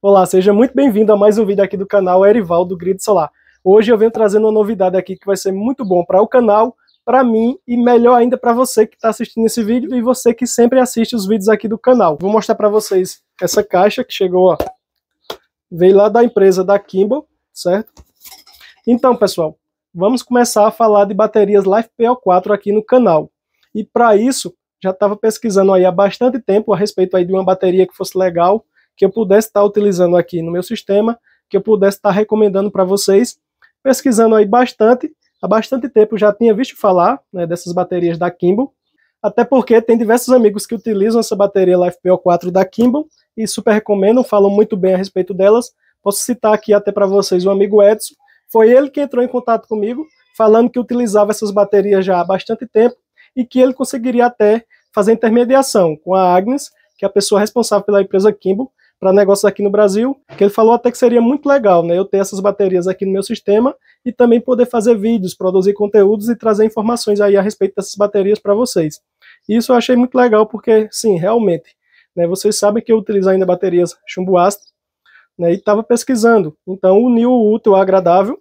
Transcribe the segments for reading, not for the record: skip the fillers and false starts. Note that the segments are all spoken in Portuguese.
Olá, seja muito bem-vindo a mais um vídeo aqui do canal Erivaldo Grid Solar. Hoje eu venho trazendo uma novidade aqui que vai ser muito bom para o canal, para mim e melhor ainda para você que está assistindo esse vídeo e você que sempre assiste os vídeos aqui do canal. Vou mostrar para vocês essa caixa que chegou, ó. Veio lá da empresa da Kimball, certo? Então, pessoal, vamos começar a falar de baterias LifePO4 aqui no canal. E para isso, já estava pesquisando aí há bastante tempo a respeito aí de uma bateria que fosse legal, que eu pudesse estar utilizando aqui no meu sistema, que eu pudesse estar recomendando para vocês. Pesquisando aí bastante, há bastante tempo já tinha visto falar, né, dessas baterias da Kimball, até porque tem diversos amigos que utilizam essa bateria LifePO4 da Kimball e super recomendam, falam muito bem a respeito delas. Posso citar aqui até para vocês o amigo Edson. Foi ele que entrou em contato comigo, falando que utilizava essas baterias já há bastante tempo e que ele conseguiria até fazer intermediação com a Agnes, que é a pessoa responsável pela empresa Kimball, para negócios aqui no Brasil, que ele falou até que seria muito legal, né, eu ter essas baterias aqui no meu sistema e também poder fazer vídeos, produzir conteúdos e trazer informações aí a respeito dessas baterias para vocês. E isso eu achei muito legal porque, sim, realmente, né, vocês sabem que eu utilizo ainda baterias chumbo ácido, né, e estava pesquisando, então uniu o útil ao agradável.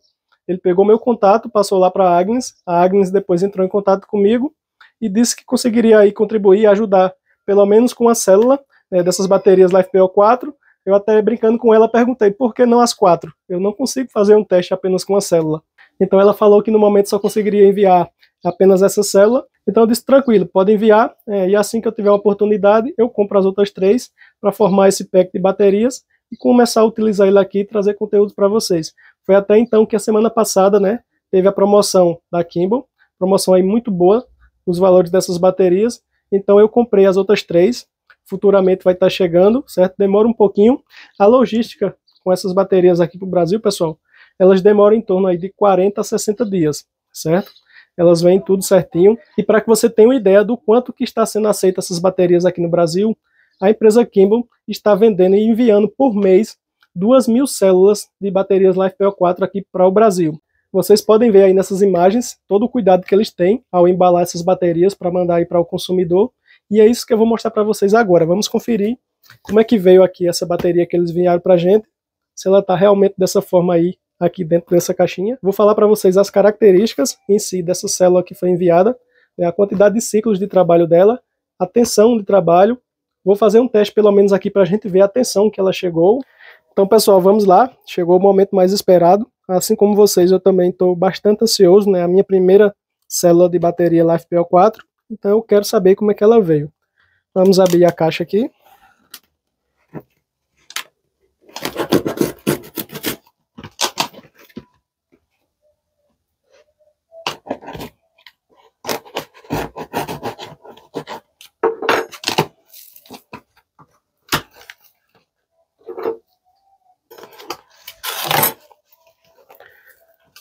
Ele pegou meu contato, passou lá para a Agnes depois entrou em contato comigo e disse que conseguiria aí contribuir e ajudar, pelo menos com a célula, né, dessas baterias LifePO4. Eu até brincando com ela perguntei, por que não as 4? Eu não consigo fazer um teste apenas com uma célula. Então ela falou que no momento só conseguiria enviar apenas essa célula, então eu disse, tranquilo, pode enviar, e assim que eu tiver uma oportunidade, eu compro as outras 3 para formar esse pack de baterias e começar a utilizar ele aqui e trazer conteúdo para vocês. Foi até então que a semana passada, né, teve a promoção da Kimball, promoção aí muito boa, os valores dessas baterias, então eu comprei as outras 3, futuramente vai estar chegando, certo? Demora um pouquinho, a logística com essas baterias aqui para o Brasil, pessoal, elas demoram em torno aí de 40 a 60 dias, certo? Elas vêm tudo certinho, e para que você tenha uma ideia do quanto que está sendo aceita essas baterias aqui no Brasil, a empresa Kimball está vendendo e enviando por mês 2.000 células de baterias LifePO4 aqui para o Brasil. Vocês podem ver aí nessas imagens todo o cuidado que eles têm ao embalar essas baterias para mandar aí para o consumidor. E é isso que eu vou mostrar para vocês agora. Vamos conferir como é que veio aqui essa bateria que eles enviaram para a gente, se ela está realmente dessa forma aí, aqui dentro dessa caixinha. Vou falar para vocês as características em si dessa célula que foi enviada, né, a quantidade de ciclos de trabalho dela, a tensão de trabalho. Vou fazer um teste pelo menos aqui para a gente ver a tensão que ela chegou. Então, pessoal, vamos lá. Chegou o momento mais esperado. Assim como vocês, eu também estou bastante ansioso, né? A minha primeira célula de bateria LifePO4. Então eu quero saber como é que ela veio. Vamos abrir a caixa aqui.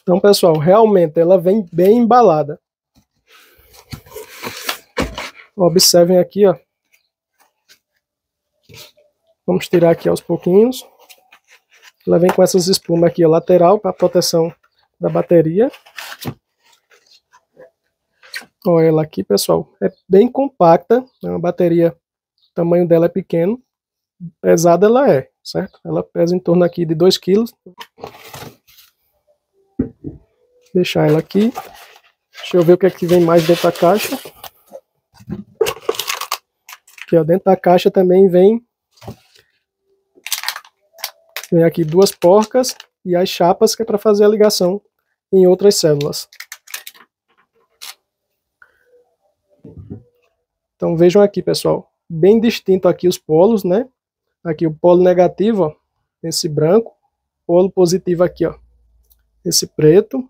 Então, pessoal, realmente ela vem bem embalada. Observem aqui, ó. Vamos tirar aqui aos pouquinhos. Ela vem com essas espumas aqui, ó, lateral, para proteção da bateria. Olha ela aqui, pessoal. É bem compacta, é uma bateria, o tamanho dela é pequeno. Pesada ela é, certo? Ela pesa em torno aqui de 2 kg. Deixar ela aqui. Deixa eu ver o que é que vem mais dentro da caixa. Aqui, ó, dentro da caixa também vem aqui 2 porcas e as chapas que é para fazer a ligação em outras células. Então vejam aqui, pessoal, bem distinto aqui os polos, né? Aqui o polo negativo, ó, esse branco, polo positivo aqui, ó, esse preto.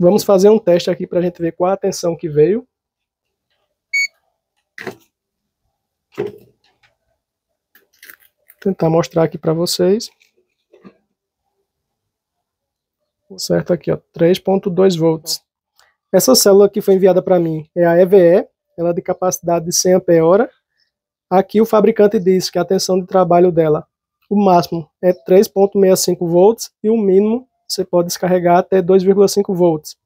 Vamos fazer um teste aqui para a gente ver qual a tensão que veio. Vou tentar mostrar aqui para vocês. Certo, aqui, ó, 3.2 volts. Essa célula que foi enviada para mim é a EVE, ela é de capacidade de 100 Ah. Aqui o fabricante diz que a tensão de trabalho dela, o máximo é 3.65 volts e o mínimo você pode descarregar até 2,5 volts.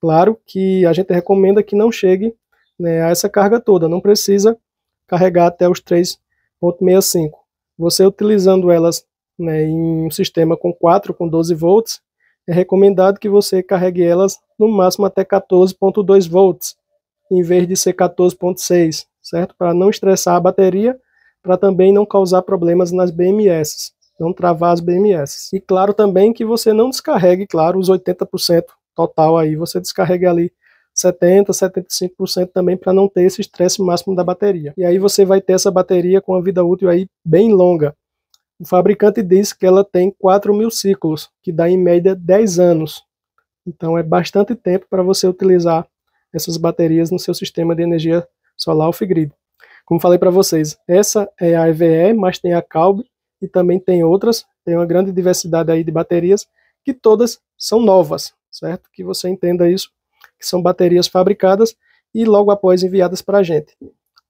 Claro que a gente recomenda que não chegue, né, a essa carga toda, não precisa carregar até os 3.65. Você utilizando elas, né, em um sistema com 12 volts, é recomendado que você carregue elas no máximo até 14.2 volts, em vez de ser 14.6, certo? Para não estressar a bateria, para também não causar problemas nas BMS, não travar as BMS. E claro também que você não descarregue, claro, os 80% total aí, você descarrega ali 70%, 75% também, para não ter esse estresse máximo da bateria. E aí você vai ter essa bateria com a vida útil aí bem longa. O fabricante diz que ela tem 4.000 ciclos, que dá em média 10 anos. Então é bastante tempo para você utilizar essas baterias no seu sistema de energia solar off-grid. Como falei para vocês, essa é a EVE, mas tem a CALB e também tem outras. Tem uma grande diversidade aí de baterias, que todas são novas, certo? Que você entenda isso, que são baterias fabricadas e logo após enviadas para a gente.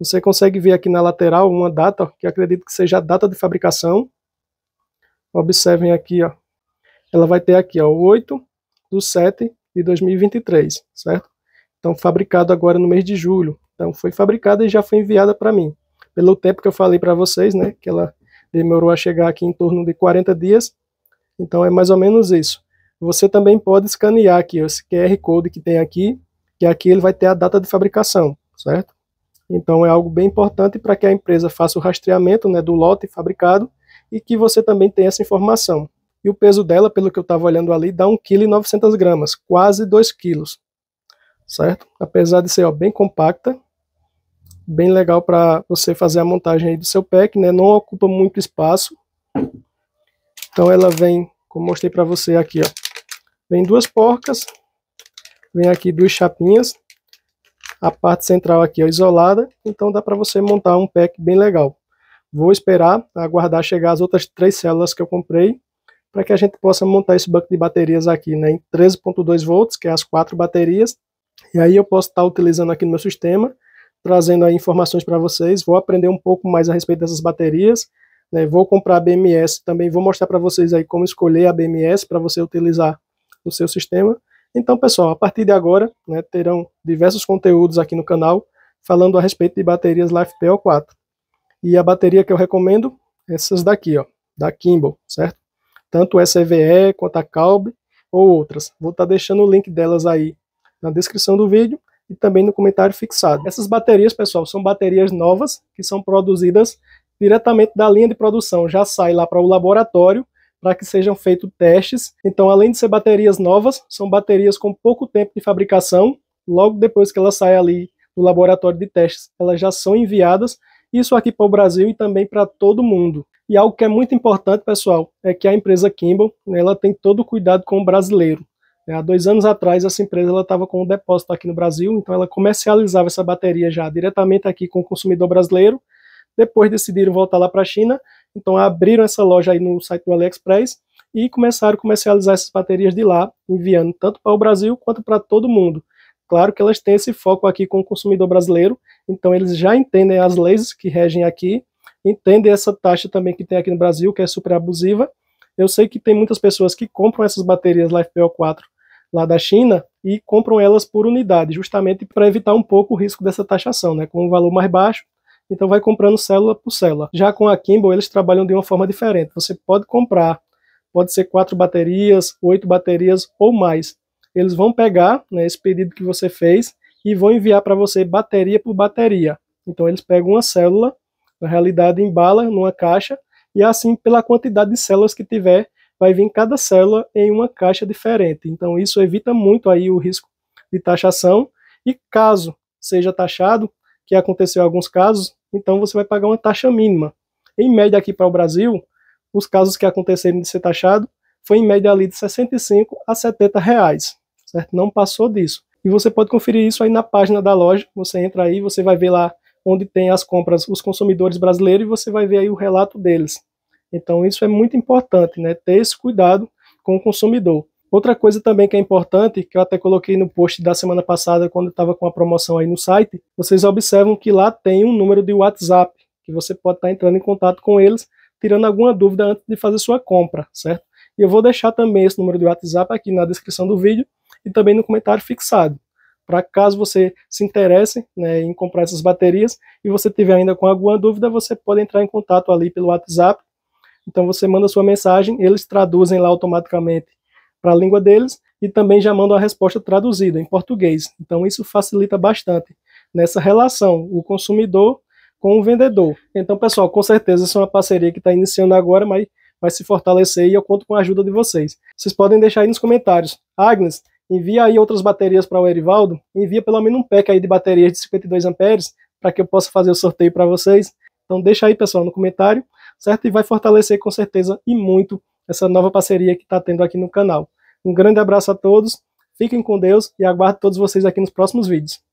Você consegue ver aqui na lateral uma data, que acredito que seja a data de fabricação. Observem aqui, ó. Ela vai ter aqui, ó, 8/7/2023, certo? Então, fabricado agora no mês de julho. Então, foi fabricada e já foi enviada para mim. Pelo tempo que eu falei para vocês, né, que ela demorou a chegar aqui em torno de 40 dias. Então, é mais ou menos isso. Você também pode escanear aqui, ó, esse QR Code que tem aqui, que aqui ele vai ter a data de fabricação, certo? Então, é algo bem importante para que a empresa faça o rastreamento, né, do lote fabricado e que você também tenha essa informação. E o peso dela, pelo que eu estava olhando ali, dá 1,9 kg, quase 2 kg, certo? Apesar de ser, ó, bem compacta, bem legal para você fazer a montagem aí do seu pack, né? Não ocupa muito espaço. Então ela vem, como mostrei para você aqui, ó, vem duas porcas, vem aqui duas chapinhas, a parte central aqui é isolada, então dá para você montar um pack bem legal. Vou esperar, aguardar chegar as outras 3 células que eu comprei, para que a gente possa montar esse banco de baterias aqui, né, em 13.2 volts, que é as 4 baterias, e aí eu posso estar utilizando aqui no meu sistema, trazendo aí informações para vocês. Vou aprender um pouco mais a respeito dessas baterias, né? Vou comprar a BMS também, vou mostrar para vocês aí como escolher a BMS para você utilizar no seu sistema. Então, pessoal, a partir de agora, né, terão diversos conteúdos aqui no canal falando a respeito de baterias LifePO4. E a bateria que eu recomendo, essas daqui, ó, da Kimball, certo? Tanto essa EVE quanto a CALB ou outras. Vou estar deixando o link delas aí na descrição do vídeo e também no comentário fixado. Essas baterias, pessoal, são baterias novas, que são produzidas diretamente da linha de produção, já sai lá para o laboratório, para que sejam feitos testes. Então, além de ser baterias novas, são baterias com pouco tempo de fabricação, logo depois que ela sai ali do laboratório de testes, elas já são enviadas, isso aqui para o Brasil e também para todo mundo. E algo que é muito importante, pessoal, é que a empresa Kimball, né, ela tem todo o cuidado com o brasileiro. Há 2 anos atrás, essa empresa estava com um depósito aqui no Brasil, então ela comercializava essa bateria já diretamente aqui com o consumidor brasileiro. Depois decidiram voltar lá para a China, então abriram essa loja aí no site do AliExpress e começaram a comercializar essas baterias de lá, enviando tanto para o Brasil quanto para todo mundo. Claro que elas têm esse foco aqui com o consumidor brasileiro, então eles já entendem as leis que regem aqui, entendem essa taxa também que tem aqui no Brasil, que é super abusiva. Eu sei que tem muitas pessoas que compram essas baterias LifePO4 lá da China e compram elas por unidade, justamente para evitar um pouco o risco dessa taxação, né, com um valor mais baixo. Então vai comprando célula por célula. Já com a Kimball, eles trabalham de uma forma diferente. Você pode comprar, pode ser 4 baterias, 8 baterias ou mais. Eles vão pegar, né, esse pedido que você fez e vão enviar para você bateria por bateria. Então eles pegam uma célula, na realidade embala numa caixa, e assim, pela quantidade de células que tiver, vai vir cada célula em uma caixa diferente. Então isso evita muito aí o risco de taxação, e caso seja taxado, que aconteceu em alguns casos, então você vai pagar uma taxa mínima. Em média aqui para o Brasil, os casos que aconteceram de ser taxado, foi em média ali de 65 a 70 reais, certo? Não passou disso. E você pode conferir isso aí na página da loja, você entra aí, você vai ver lá onde tem as compras, os consumidores brasileiros, e você vai ver aí o relato deles. Então isso é muito importante, né, ter esse cuidado com o consumidor. Outra coisa também que é importante, que eu até coloquei no post da semana passada, quando eu estava com a promoção aí no site, vocês observam que lá tem um número de WhatsApp, que você pode estar entrando em contato com eles, tirando alguma dúvida antes de fazer sua compra, certo? E eu vou deixar também esse número de WhatsApp aqui na descrição do vídeo e também no comentário fixado. para caso você se interesse, né, em comprar essas baterias e você tiver ainda com alguma dúvida, você pode entrar em contato ali pelo WhatsApp. Então você manda sua mensagem, eles traduzem lá automaticamente para a língua deles e também já mandam a resposta traduzida em português. Então isso facilita bastante nessa relação, o consumidor com o vendedor. Então, pessoal, com certeza isso é uma parceria que está iniciando agora, mas vai se fortalecer e eu conto com a ajuda de vocês. Vocês podem deixar aí nos comentários. Agnes, envia aí outras baterias para o Erivaldo, envia pelo menos um pack aí de baterias de 52 amperes para que eu possa fazer o sorteio para vocês. Então deixa aí, pessoal, no comentário, certo? E vai fortalecer com certeza e muito essa nova parceria que está tendo aqui no canal. Um grande abraço a todos, fiquem com Deus e aguardo todos vocês aqui nos próximos vídeos.